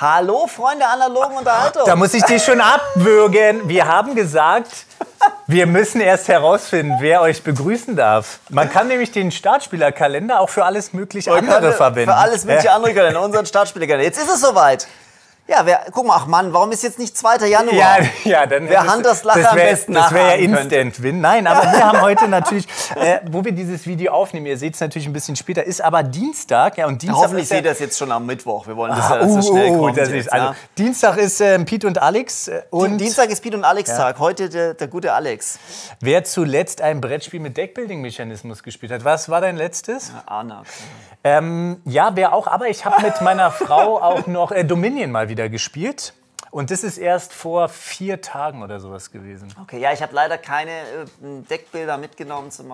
Hallo, Freunde der analogen Unterhaltung. Da muss ich dich schon abwürgen. Wir haben gesagt, wir müssen erst herausfinden, wer euch begrüßen darf. Man kann nämlich den Startspielerkalender auch für alles mögliche andere verwenden. Für alles mögliche andere Kalender, unseren Startspielerkalender. Jetzt ist es soweit. Ja, guck mal, ach Mann, warum ist jetzt nicht 2. Januar? Ja, dann wer Hunters Lacher am besten nachhaben könnte. Das wäre ja Instant-Win. Nein, aber wir haben heute natürlich, wo wir dieses Video aufnehmen, ihr seht es natürlich ein bisschen später, ist aber Dienstag. Ja, und Dienstag hoffentlich seht ihr das jetzt schon am Mittwoch. Wir wollen das ja so schnell kommt das jetzt, ist, also, Dienstag ist Piet und Alex. Und Dienstag ist Piet und Alex Tag. Ja. Heute der gute Alex. Wer zuletzt ein Brettspiel mit Deckbuilding-Mechanismus gespielt hat, was war dein letztes? Anak. Ja, wer auch, aber ich habe mit meiner Frau auch noch Dominion mal wieder gespielt. Und das ist erst vor 4 Tagen oder sowas gewesen. Okay, ja, ich habe leider keine Deckbilder mitgenommen zum,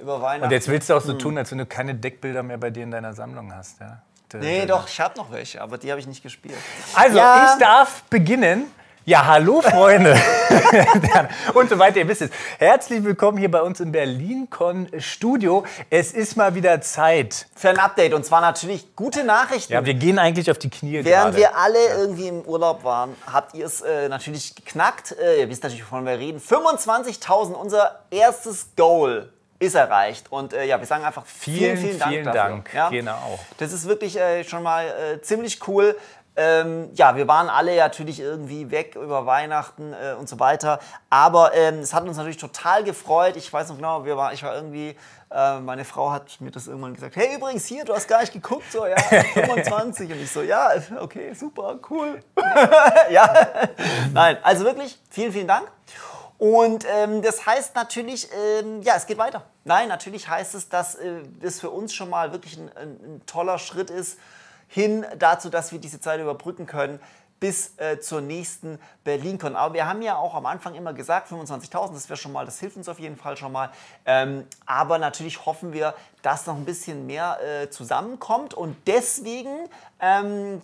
über Weihnachten. Und jetzt willst du auch so tun, als wenn du keine Deckbilder mehr bei dir in deiner Sammlung hast. Ja? Nee, doch, ich habe noch welche, aber die habe ich nicht gespielt. Also, ja. Ich darf beginnen. Ja, hallo Freunde und so weiter, ihr wisst es. Herzlich willkommen hier bei uns im Berlin Con Studio. Es ist mal wieder Zeit für ein Update und zwar natürlich gute Nachrichten. Ja, wir gehen eigentlich auf die Knie während gerade. Wir alle irgendwie im Urlaub waren, habt ihr es natürlich geknackt. Ihr wisst natürlich, wovon wir reden. 25.000, unser erstes Goal. Ist erreicht. Und ja, wir sagen einfach vielen Dank dafür. Ja? Genau. Das ist wirklich schon mal ziemlich cool. Ja, wir waren alle natürlich irgendwie weg über Weihnachten und so weiter. Aber es hat uns natürlich total gefreut. Ich weiß noch genau, ich war irgendwie, meine Frau hat mir das irgendwann gesagt, hey, übrigens hier, du hast gar nicht geguckt, so, ja, 25. Und ich so, ja, okay, super, cool. Ja, nein, also wirklich, vielen Dank. Und das heißt natürlich, ja, es geht weiter. Nein, natürlich heißt es, dass das für uns schon mal wirklich ein toller Schritt ist, hin dazu, dass wir diese Zeit überbrücken können bis zur nächsten BerlinCon. Aber wir haben ja auch am Anfang immer gesagt, 25.000, das wäre schon mal, das hilft uns auf jeden Fall schon mal. Aber natürlich hoffen wir, dass noch ein bisschen mehr zusammenkommt und deswegen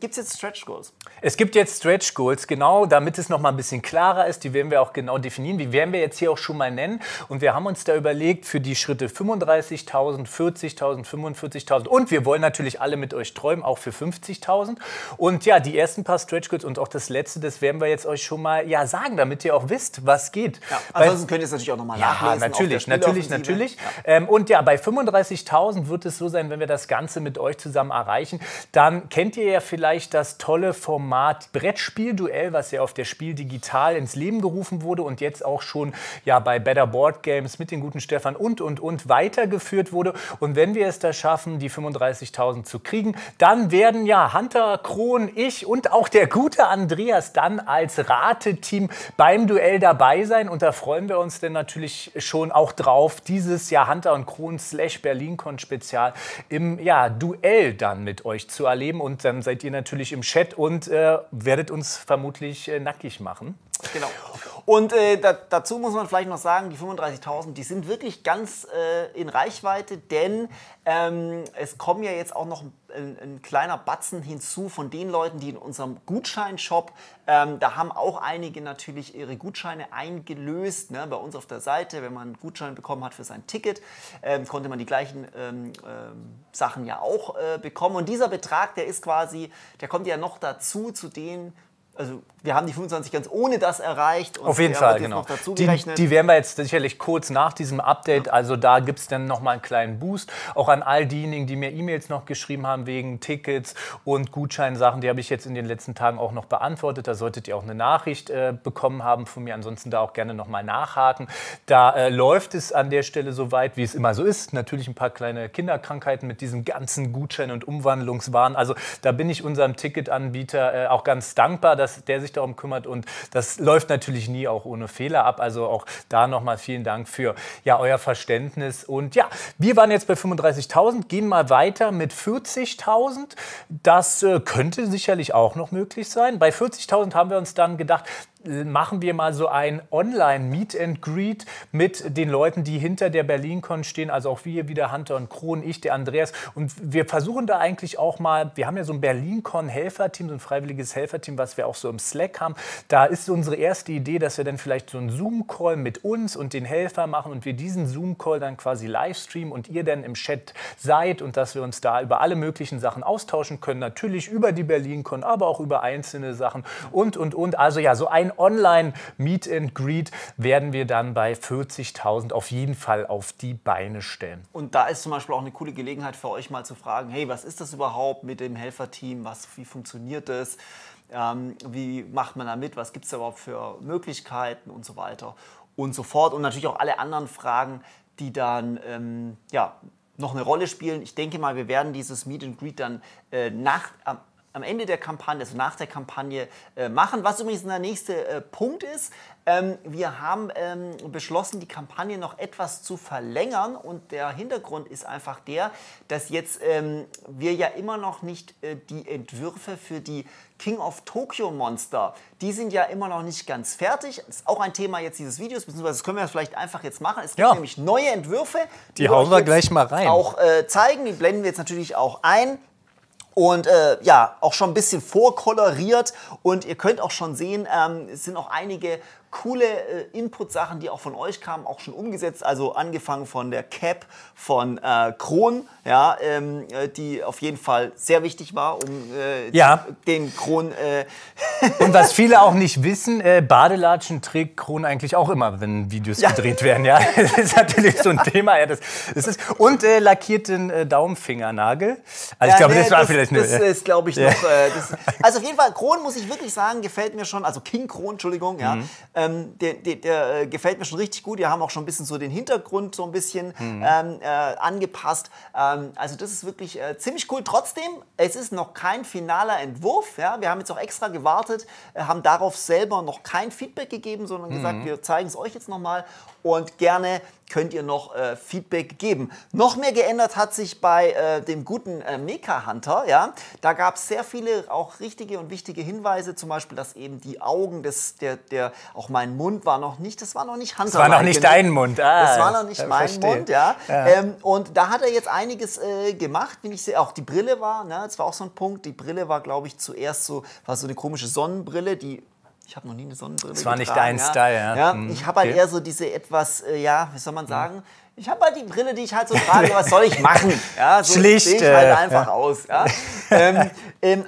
gibt es jetzt Stretch Goals. Es gibt jetzt Stretch Goals, genau, damit es noch mal ein bisschen klarer ist, die werden wir auch genau definieren, die werden wir jetzt hier auch schon mal nennen und wir haben uns da überlegt für die Schritte 35.000, 40.000, 45.000 und wir wollen natürlich alle mit euch träumen, auch für 50.000 und ja, die ersten paar Stretch Goals und auch das letzte, das werden wir jetzt euch schon mal ja sagen, damit ihr auch wisst, was geht. Ja, ansonsten könnt ihr es natürlich auch noch mal nachlesen. Ja, natürlich. Ja. Und ja, bei 35.000 wird es so sein, wenn wir das Ganze mit euch zusammen erreichen, dann kennt ihr ja vielleicht das tolle Format Brettspiel-Duell, was ja auf der Spiel-Digital ins Leben gerufen wurde und jetzt auch schon ja, bei Better Board Games mit den guten Stefan und weitergeführt wurde. Und wenn wir es da schaffen, die 35.000 zu kriegen, dann werden ja Hunter, Cron, ich und auch der gute Andreas dann als Rateteam beim Duell dabei sein. Und da freuen wir uns denn natürlich schon auch drauf, dieses Jahr Hunter und Cron /BerlinCon Spezial im ja, Duell dann mit euch zu erleben. Und dann seid ihr natürlich im Chat und werdet uns vermutlich nackig machen. Genau. Und dazu muss man vielleicht noch sagen, die 35.000, die sind wirklich ganz in Reichweite, denn es kommen ja jetzt auch noch ein kleiner Batzen hinzu von den Leuten, die in unserem Gutscheinshop, da haben auch einige natürlich ihre Gutscheine eingelöst, ne? Bei uns auf der Seite, wenn man einen Gutschein bekommen hat für sein Ticket, konnte man die gleichen Sachen ja auch bekommen. Und dieser Betrag, der ist quasi, der kommt ja noch dazu zu den. Also wir haben die 25 ganz ohne das erreicht. Und auf jeden Fall, genau. Die werden wir jetzt sicherlich kurz nach diesem Update, also da gibt es dann nochmal einen kleinen Boost. Auch an all diejenigen, die mir E-Mails noch geschrieben haben wegen Tickets und Gutscheinsachen, die habe ich jetzt in den letzten Tagen auch noch beantwortet. Da solltet ihr auch eine Nachricht bekommen haben von mir. Ansonsten da auch gerne nochmal nachhaken. Da läuft es an der Stelle so weit, wie es immer so ist. Natürlich ein paar kleine Kinderkrankheiten mit diesem ganzen Gutschein- und Umwandlungswahn. Also da bin ich unserem Ticketanbieter auch ganz dankbar, dass der sich darum kümmert und das läuft natürlich nie auch ohne Fehler ab. Also auch da nochmal vielen Dank für ja, euer Verständnis. Und ja, wir waren jetzt bei 35.000, gehen mal weiter mit 40.000. Das könnte sicherlich auch noch möglich sein. Bei 40.000 haben wir uns dann gedacht, machen wir mal so ein Online-Meet-and-Greet mit den Leuten, die hinter der BerlinCon stehen, also auch wir wieder, Hunter und Cron, ich, der Andreas. Und wir versuchen da eigentlich auch mal, wir haben ja so ein BerlinCon-Helferteam, so ein freiwilliges Helferteam, was wir auch so im Slack haben. Da ist unsere erste Idee, dass wir dann vielleicht so einen Zoom-Call mit uns und den Helfern machen und wir diesen Zoom-Call dann quasi live streamen und ihr dann im Chat seid und dass wir uns da über alle möglichen Sachen austauschen können, natürlich über die BerlinCon, aber auch über einzelne Sachen und. Also ja, so ein Online-Meet and Greet werden wir dann bei 40.000 auf jeden Fall auf die Beine stellen. Und da ist zum Beispiel auch eine coole Gelegenheit für euch mal zu fragen, hey, was ist das überhaupt mit dem Helferteam, wie funktioniert das, wie macht man da mit, was gibt es da überhaupt für Möglichkeiten und so weiter und so fort. Und natürlich auch alle anderen Fragen, die dann, ja, noch eine Rolle spielen. Ich denke mal, wir werden dieses Meet and Greet dann am Ende der Kampagne, also nach der Kampagne machen. Was übrigens der nächste Punkt ist, wir haben beschlossen, die Kampagne noch etwas zu verlängern und der Hintergrund ist einfach der, dass jetzt wir ja immer noch nicht die Entwürfe für die King of Tokyo Monster, die sind ja immer noch nicht ganz fertig. Das ist auch ein Thema jetzt dieses Videos, beziehungsweise das können wir das vielleicht einfach jetzt machen. Es gibt nämlich neue Entwürfe, die hauen wir gleich mal rein. Auch zeigen, die blenden wir jetzt natürlich auch ein. Und ja, auch schon ein bisschen vorkoloriert und ihr könnt auch schon sehen, es sind auch einige coole Input-Sachen, die auch von euch kamen, auch schon umgesetzt. Also angefangen von der Cap von Cron, ja, die auf jeden Fall sehr wichtig war, um den Cron... Und was viele auch nicht wissen, Badelatschen trägt Cron eigentlich auch immer, wenn Videos gedreht werden. Ja? Das ist natürlich so ein Thema. Ja, das ist, und lackierten Daumenfingernagel. Also ich glaube, nee, das war vielleicht... also auf jeden Fall, Cron, muss ich wirklich sagen, gefällt mir schon, also King Kron, Entschuldigung, ja. Mhm. Der gefällt mir schon richtig gut. Wir haben auch schon ein bisschen so den Hintergrund so ein bisschen angepasst. Also das ist wirklich ziemlich cool. Trotzdem, es ist noch kein finaler Entwurf. Ja? Wir haben jetzt auch extra gewartet, haben darauf selber noch kein Feedback gegeben, sondern gesagt, wir zeigen es euch jetzt nochmal und gerne könnt ihr noch Feedback geben. Noch mehr geändert hat sich bei dem guten Mecha-Hunter. Ja? Da gab es sehr viele auch richtige und wichtige Hinweise, zum Beispiel, dass eben die Augen auch mein Mund war noch nicht, das war noch nicht Hunter. Das war noch nicht dein Mund. Das war noch nicht mein Mund, ja. Und da hat er jetzt einiges gemacht, wenn ich sehe, auch die Brille war, ne, das war auch so ein Punkt, die Brille war, glaube ich, zuerst so, war so eine komische Sonnenbrille, die... Ich habe noch nie eine Sonnenbrille getragen. Das war nicht dein Style, ja. Ich habe halt eher so diese etwas, ja, wie soll man sagen, ich habe halt die Brille, die ich halt so trage, was soll ich machen? Ja, so schlicht. Sehe ich halt einfach aus. Ja.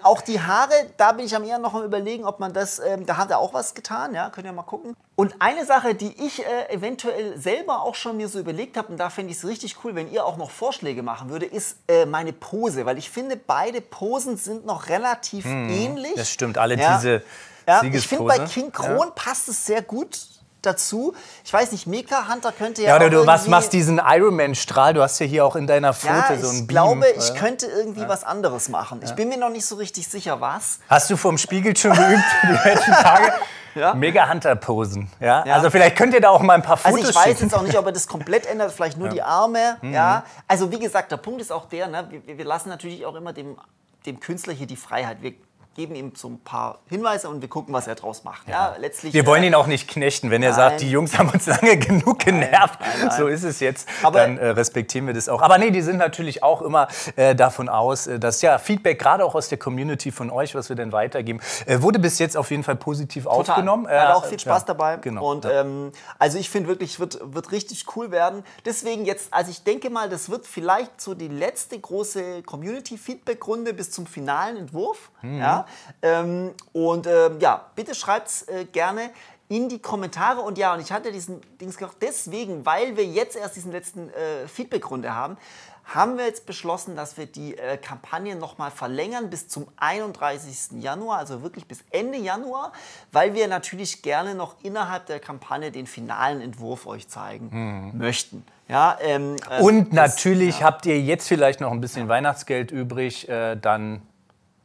Auch die Haare, da bin ich am eher noch am Überlegen, ob man das, da hat er auch was getan, ja, könnt ihr mal gucken. Und eine Sache, die ich eventuell selber auch schon mir so überlegt habe, und da fände ich es richtig cool, wenn ihr auch noch Vorschläge machen würde, ist meine Pose, weil ich finde, beide Posen sind noch relativ ähnlich. Das stimmt, alle diese... Ja, ich finde, bei King Kron passt es sehr gut dazu. Ich weiß nicht, Mecha-Hunter könnte ja... Ja, oder du machst diesen Ironman-Strahl, du hast ja hier auch in deiner Pfote so einen Beam. Ich glaube, ich könnte irgendwie was anderes machen. Ich bin mir noch nicht so richtig sicher, was. Hast du vorm Spiegel schon geübt für die letzten Tage? Ja. Mega-Hunter-Posen. Ja? Ja. Also vielleicht könnt ihr da auch mal ein paar Fotos schicken. Also ich weiß jetzt auch nicht, ob er das komplett ändert, vielleicht nur die Arme. Ja. Also wie gesagt, der Punkt ist auch der, ne? wir lassen natürlich auch immer dem Künstler hier die Freiheit. Wir geben ihm so ein paar Hinweise und wir gucken, was er draus macht. Ja. Ja, letztlich, wir wollen ihn auch nicht knechten, wenn er sagt, die Jungs haben uns lange genug genervt. Nein. So ist es jetzt. Aber dann respektieren wir das auch. Aber nee, die sind natürlich auch immer davon aus, dass Feedback, gerade auch aus der Community von euch, was wir denn weitergeben, wurde bis jetzt auf jeden Fall positiv aufgenommen. Er hat auch viel Spaß dabei. Genau. Und also ich finde wirklich, wird richtig cool werden. Deswegen jetzt, also ich denke mal, das wird vielleicht so die letzte große Community-Feedback-Runde bis zum finalen Entwurf. Mhm. Ja. Bitte schreibt es gerne in die Kommentare. Und ja, und ich hatte diesen Dings gemacht, deswegen, weil wir jetzt erst diesen letzten Feedback-Runde haben, haben wir jetzt beschlossen, dass wir die Kampagne nochmal verlängern bis zum 31. Januar, also wirklich bis Ende Januar, weil wir natürlich gerne noch innerhalb der Kampagne den finalen Entwurf euch zeigen möchten. Ja, und natürlich habt ihr jetzt vielleicht noch ein bisschen Weihnachtsgeld übrig, dann...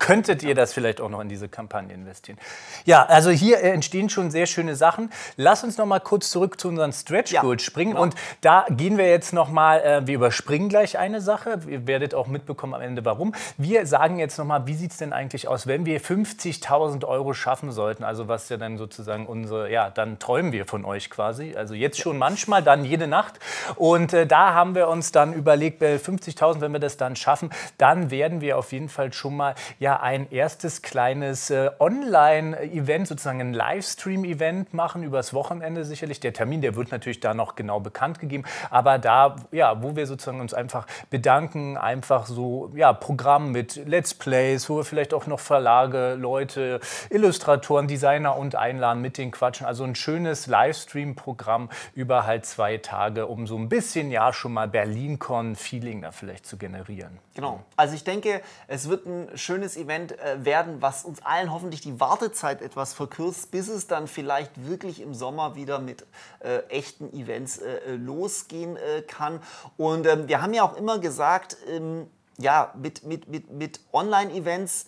könntet ihr das vielleicht auch noch in diese Kampagne investieren. Ja, also hier entstehen schon sehr schöne Sachen. Lass uns noch mal kurz zurück zu unseren Stretch Goals springen. Genau. Und da gehen wir jetzt noch mal, wir überspringen gleich eine Sache. Ihr werdet auch mitbekommen am Ende, warum. Wir sagen jetzt noch mal, wie sieht es denn eigentlich aus, wenn wir 50.000 € schaffen sollten? Also was ja dann sozusagen unsere, ja, dann träumen wir von euch quasi. Also jetzt schon manchmal, dann jede Nacht. Und da haben wir uns dann überlegt, 50.000, wenn wir das dann schaffen, dann werden wir auf jeden Fall schon mal, ja, ein erstes kleines Online-Event, sozusagen ein Livestream-Event machen, übers Wochenende sicherlich. Der Termin, der wird natürlich da noch genau bekannt gegeben, aber da, ja, wo wir sozusagen uns einfach bedanken, einfach so, ja, Programm mit Let's Plays, wo wir vielleicht auch noch Verlage, Leute, Illustratoren, Designer und einladen, mit denen quatschen. Also ein schönes Livestream-Programm über halt 2 Tage, um so ein bisschen, ja, schon mal Berlin-Con-Feeling da vielleicht zu generieren. Genau. Also ich denke, es wird ein schönes Event werden, was uns allen hoffentlich die Wartezeit etwas verkürzt, bis es dann vielleicht wirklich im Sommer wieder mit echten Events losgehen kann. Und wir haben ja auch immer gesagt, ja, mit Online-Events,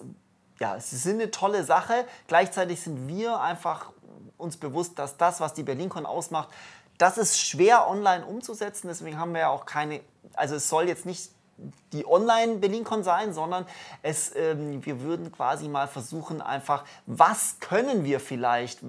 ja, sie sind eine tolle Sache. Gleichzeitig sind wir einfach uns bewusst, dass das, was die BerlinCon ausmacht, das ist schwer online umzusetzen. Deswegen haben wir ja auch keine, also es soll jetzt nicht die Online-BerlinCon sein, sondern es, wir würden quasi mal versuchen einfach, was können wir vielleicht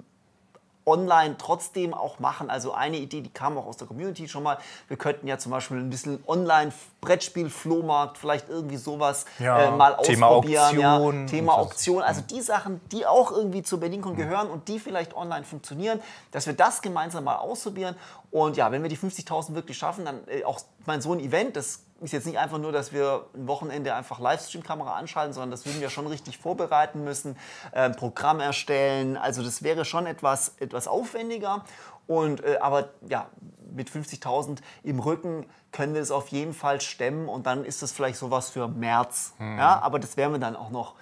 online trotzdem auch machen. Also eine Idee, die kam auch aus der Community schon mal. Wir könnten ja zum Beispiel ein bisschen Online-Brettspiel-Flohmarkt, vielleicht irgendwie sowas mal ausprobieren. Thema Auktion. Ja, Thema Auktion. Also die Sachen, die auch irgendwie zur BerlinCon gehören und die vielleicht online funktionieren, dass wir das gemeinsam mal ausprobieren. Und ja, wenn wir die 50.000 wirklich schaffen, dann auch, ich meine, so ein Event, das ist jetzt nicht einfach nur, dass wir ein Wochenende einfach Livestream-Kamera anschalten, sondern das würden wir schon richtig vorbereiten müssen, Programm erstellen. Also das wäre schon etwas aufwendiger. Und, aber ja, mit 50.000 im Rücken können wir es auf jeden Fall stemmen. Und dann ist das vielleicht sowas für März. Hm. Ja, aber das werden wir dann auch noch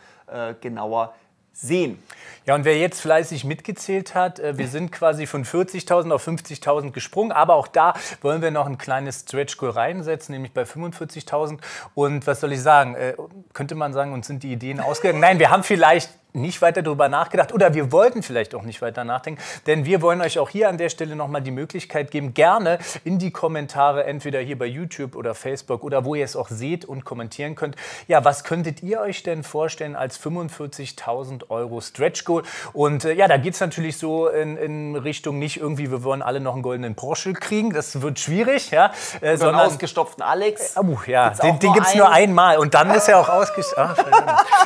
genauer sehen. Ja, und wer jetzt fleißig mitgezählt hat, wir sind quasi von 40.000 auf 50.000 gesprungen, aber auch da wollen wir noch ein kleines Stretch Goal reinsetzen, nämlich bei 45.000. Und was soll ich sagen, könnte man sagen, uns sind die Ideen ausgegangen? Nein, wir haben vielleicht nicht weiter darüber nachgedacht oder wir wollten vielleicht auch nicht weiter nachdenken, denn wir wollen euch auch hier an der Stelle nochmal die Möglichkeit geben, gerne in die Kommentare, entweder hier bei YouTube oder Facebook oder wo ihr es auch seht und kommentieren könnt. Ja, was könntet ihr euch denn vorstellen als 45.000 € Stretch Goal? Und ja, da geht es natürlich so in Richtung nicht irgendwie, wir wollen alle noch einen goldenen Porsche kriegen, das wird schwierig, ja. Sondern einen ausgestopften Alex. Ja, den gibt es nur einmal und dann ist er auch ausgestopft.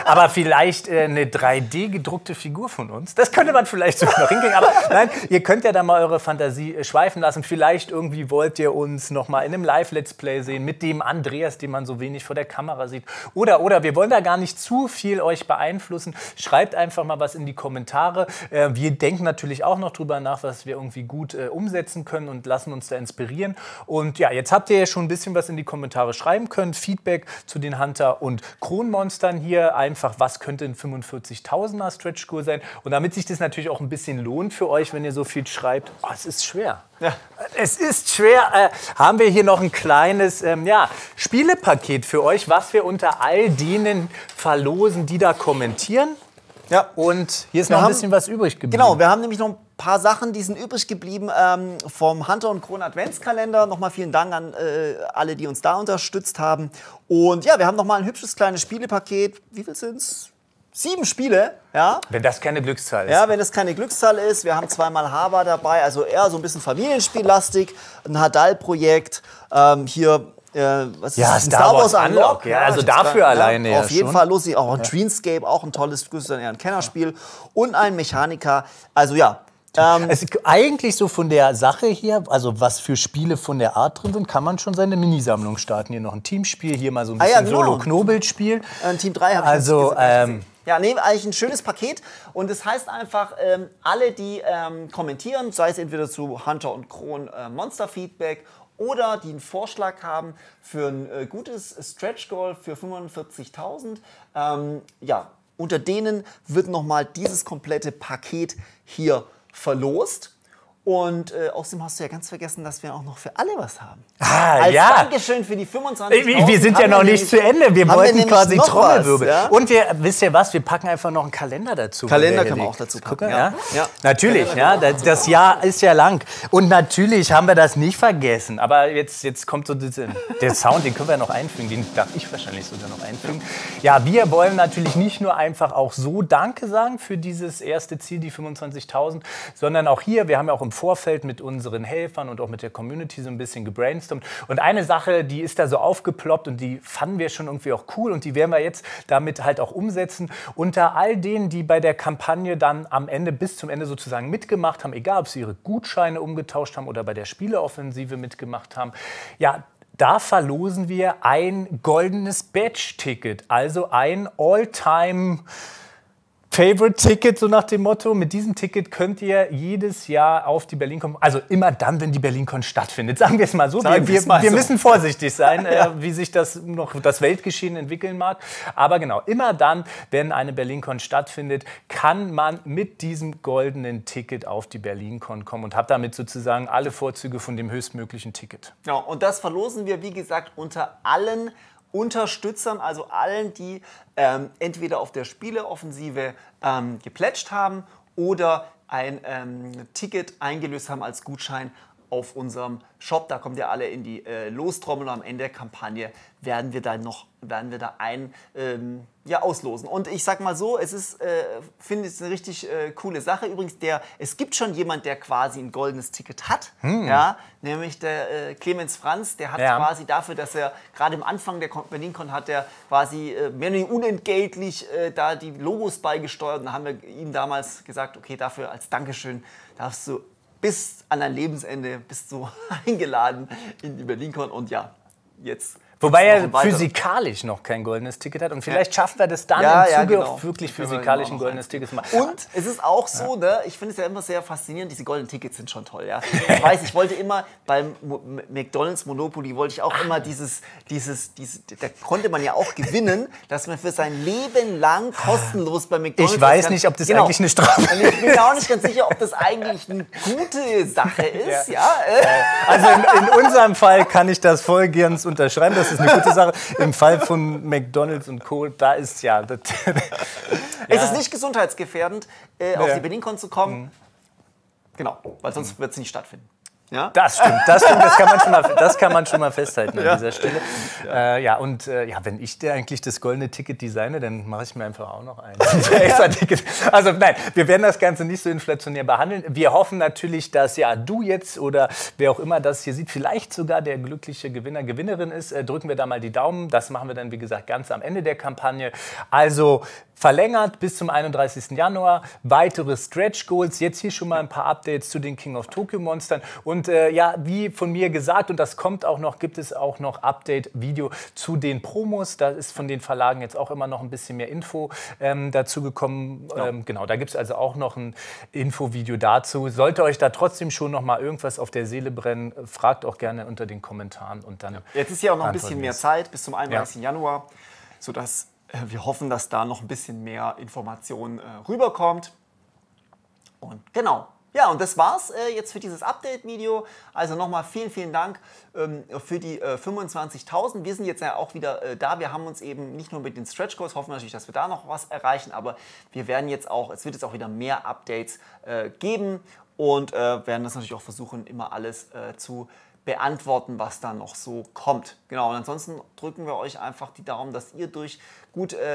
Aber vielleicht eine 3D-gedruckte Figur von uns. Das könnte man vielleicht sogar noch hinkriegen, aber nein, ihr könnt ja da mal eure Fantasie schweifen lassen. Vielleicht irgendwie wollt ihr uns noch mal in einem Live-Let's Play sehen mit dem Andreas, den man so wenig vor der Kamera sieht. Oder, wir wollen da gar nicht zu viel euch beeinflussen. Schreibt einfach mal was in die Kommentare. Wir denken natürlich auch noch drüber nach, was wir irgendwie gut umsetzen können und lassen uns da inspirieren. Und ja, jetzt habt ihr ja schon ein bisschen was in die Kommentare schreiben können. Feedback zu den Hunter- und Kron-Monstern hier. Einfach, was könnte in 45.000er Stretch Goal sein. Und damit sich das natürlich auch ein bisschen lohnt für euch, wenn ihr so viel schreibt, oh, es ist schwer. Ja. Es ist schwer. Haben wir hier noch ein kleines ja, Spielepaket für euch, was wir unter all denen verlosen, die da kommentieren. Ja. Und hier ist noch ein bisschen was übrig geblieben. Genau, wir haben nämlich noch ein paar Sachen, die sind übrig geblieben vom Hunter und Cron Adventskalender. Nochmal vielen Dank an alle, die uns da unterstützt haben. Und ja, wir haben nochmal ein hübsches kleines Spielepaket. Wie viel sind's? 7 Spiele, ja. Wenn das keine Glückszahl ist. Ja, wenn das keine Glückszahl ist. Wir haben 2-mal HABA dabei, also eher so ein bisschen familienspiellastig. Ein Hadal-Projekt, hier, was ist das? Star Wars Unlock. Ja, also dafür kann, alleine ja, auf jeden Fall lustig. Auch ein Dreamscape, auch ein tolles, grüße dann eher ein Kennerspiel. Und ein Mechaniker, also ja. Es ist eigentlich so von der Sache hier, also was für Spiele von der Art drin sind, kann man schon seine Minisammlung starten. Hier noch ein Teamspiel, hier mal so ein bisschen genau. Solo-Knobelspiel. Team 3 habe ich gesehen. Ja, nee, eigentlich ein schönes Paket und das heißt einfach, alle, die kommentieren, sei es entweder zu Hunter und Cron Monster-Feedback oder die einen Vorschlag haben für ein gutes Stretch-Goal für 45.000, ja, unter denen wird nochmal dieses komplette Paket hier verlost. Und außerdem hast du ja ganz vergessen, dass wir auch noch für alle was haben. Ah, als ja. Dankeschön für die 25.000. Wir sind ja noch nicht zu Ende. Wir wollten quasi Trommelwirbel. Ja? Und wir, wisst ihr was, wir packen einfach noch einen Kalender dazu. Kalender kann man auch dazu packen. Ja. Ja. Natürlich, ja, das Jahr ist ja lang. Und natürlich haben wir das nicht vergessen. Aber jetzt kommt so der Sound, den können wir noch einfügen. Den darf ich wahrscheinlich sogar noch einfügen. Ja, wir wollen natürlich nicht nur einfach auch so Danke sagen für dieses erste Ziel, die 25.000, sondern auch hier, wir haben ja auch im Vorfeld mit unseren Helfern und auch mit der Community so ein bisschen gebrainstormt. Und eine Sache, die ist da so aufgeploppt und die fanden wir schon irgendwie auch cool und die werden wir jetzt damit halt auch umsetzen. Unter all denen, die bei der Kampagne dann am Ende, bis zum Ende sozusagen mitgemacht haben, egal ob sie ihre Gutscheine umgetauscht haben oder bei der Spieleoffensive mitgemacht haben, ja, da verlosen wir ein goldenes Badge-Ticket, also ein All-Time Favorite-Ticket, so nach dem Motto. Mit diesem Ticket könnt ihr jedes Jahr auf die BerlinCon, also immer dann, wenn die BerlinCon stattfindet. Sagen wir es mal so. Wir müssen vorsichtig sein, ja, wie sich das Weltgeschehen entwickeln mag. Aber genau, immer dann, wenn eine BerlinCon stattfindet, kann man mit diesem goldenen Ticket auf die BerlinCon kommen und hat damit sozusagen alle Vorzüge von dem höchstmöglichen Ticket. Ja, und das verlosen wir, wie gesagt, unter allen Unterstützern, also allen, die entweder auf der Spieleoffensive geplätscht haben oder ein Ticket eingelöst haben als Gutschein auf unserem Shop. Da kommt ihr alle in die Lostrommel und am Ende der Kampagne werden wir da ein ja, auslosen. Und ich sag mal so, es ist, finde ich, eine richtig coole Sache. Übrigens, es gibt schon jemand, der quasi ein goldenes Ticket hat, ja, nämlich der Clemens Franz, der hat ja quasi dafür, dass er gerade am Anfang der BerlinCon hat der quasi mehr oder weniger unentgeltlich da die Logos beigesteuert. Und da haben wir ihm damals gesagt, okay, dafür als Dankeschön darfst du bis an dein Lebensende bist du eingeladen in die BerlinCon und ja, jetzt. Wobei er physikalisch noch kein goldenes Ticket hat und vielleicht schaffen wir das dann im Zuge auch wirklich physikalisch ein goldenes Ticket zu machen. Und es ist auch so, ne, ich finde es ja immer sehr faszinierend, diese goldenen Tickets sind schon toll. Ja. Ich weiß, ich wollte immer beim McDonald's Monopoly, wollte ich auch immer dieses, da konnte man ja auch gewinnen, dass man für sein Leben lang kostenlos bei McDonald's... Ich weiß nicht, ob das eigentlich eine Strafe ist. Ich bin ja auch nicht ganz sicher, ob das eigentlich eine gute Sache ist. Ja. Also in unserem Fall kann ich das vollends unterschreiben. Das ist eine gute Sache. Im Fall von McDonald's und Co., da ist ja... Das, ja. Es ist nicht gesundheitsgefährdend, auf die BerlinCon zu kommen. Mhm. Genau, weil sonst wird es nicht stattfinden. Ja? Das stimmt, das kann man schon mal festhalten an dieser Stelle. Ja, ja und ja, wenn ich dir eigentlich das goldene Ticket designe, dann mache ich mir einfach auch noch ein extra Ticket. Also nein, wir werden das Ganze nicht so inflationär behandeln. Wir hoffen natürlich, dass ja du jetzt oder wer auch immer das hier sieht, vielleicht sogar der glückliche Gewinner, Gewinnerin ist. Drücken wir da mal die Daumen. Das machen wir dann, wie gesagt, ganz am Ende der Kampagne. Also verlängert bis zum 31. Januar. Weitere Stretch Goals. Jetzt hier schon mal ein paar Updates zu den King of Tokyo Monstern. Und ja, wie von mir gesagt, und das kommt auch noch, gibt es auch noch Update-Video zu den Promos. Da ist von den Verlagen jetzt auch immer noch ein bisschen mehr Info dazu gekommen. Genau, da gibt es also auch noch ein Infovideo dazu. Sollte euch da trotzdem schon noch mal irgendwas auf der Seele brennen, fragt auch gerne unter den Kommentaren. Und dann jetzt ist ja auch noch ein bisschen mehr Zeit bis zum 31. Januar, sodass wir hoffen, dass da noch ein bisschen mehr Informationen rüberkommt. Und genau. Ja, und das war's jetzt für dieses Update-Video. Also nochmal vielen, vielen Dank für die 25.000. Wir sind jetzt ja auch wieder da. Wir haben uns eben nicht nur mit den Stretch-Goals, hoffen natürlich, dass wir da noch was erreichen, aber wir werden jetzt auch, es wird jetzt auch wieder mehr Updates geben und werden das natürlich auch versuchen, immer alles zu beantworten, was da noch so kommt. Genau, und ansonsten drücken wir euch einfach die Daumen, dass ihr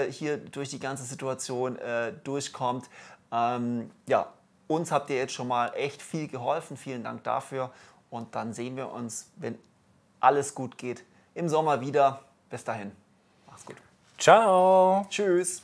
hier durch die ganze Situation durchkommt. Ja. Uns habt ihr jetzt schon mal echt viel geholfen. Vielen Dank dafür. Und dann sehen wir uns, wenn alles gut geht, im Sommer wieder. Bis dahin. Macht's gut. Ciao. Tschüss.